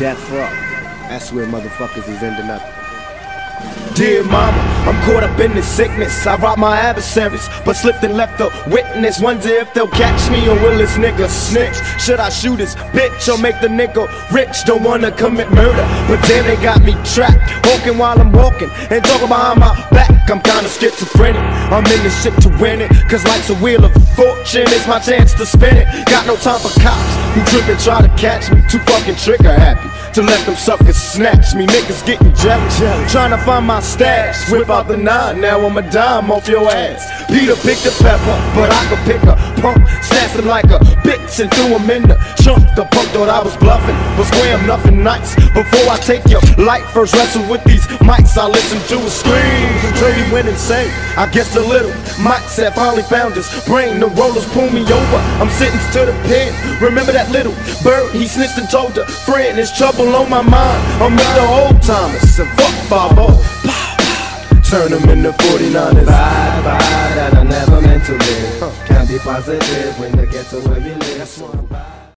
Death Row. That's where motherfuckers is ending up. Dear mama, I'm caught up in this sickness. I robbed my adversaries, but slipped and left a witness. Wonder if they'll catch me, or will this nigga snitch? Should I shoot his bitch, or make the nigga rich? Don't wanna commit murder, but then they got me trapped, walking while I'm walking, and talking behind my back. I'm kinda schizophrenic, I'm in this shit to win it, cause life's a wheel of fortune, it's my chance to spin it. Got no time for cops who trip and try to catch me. Too fucking trigger happy to let them suckers snatch me. Niggas getting jealous, trying to find my stash. Whip out the 9, now I'm a dime off your ass. Peter picked a pepper, but I could pick a punk. Snatched him like a bitch and threw him in the trunk. The punk thought I was bluffing, but square him nothing nice. Before I take your life, first wrestle with these mics. I listen to his screams until he went insane. I guess the little mics have finally found his brain. The rollers pull me over, I'm sentenced to the pen. Remember that little bird, he snitched and told a friend. It's trouble on my mind, I'm with the old timers. And fuck 5-0, turn them into 49ers. Bye bye, that I never meant to live. Can't be positive when the ghetto is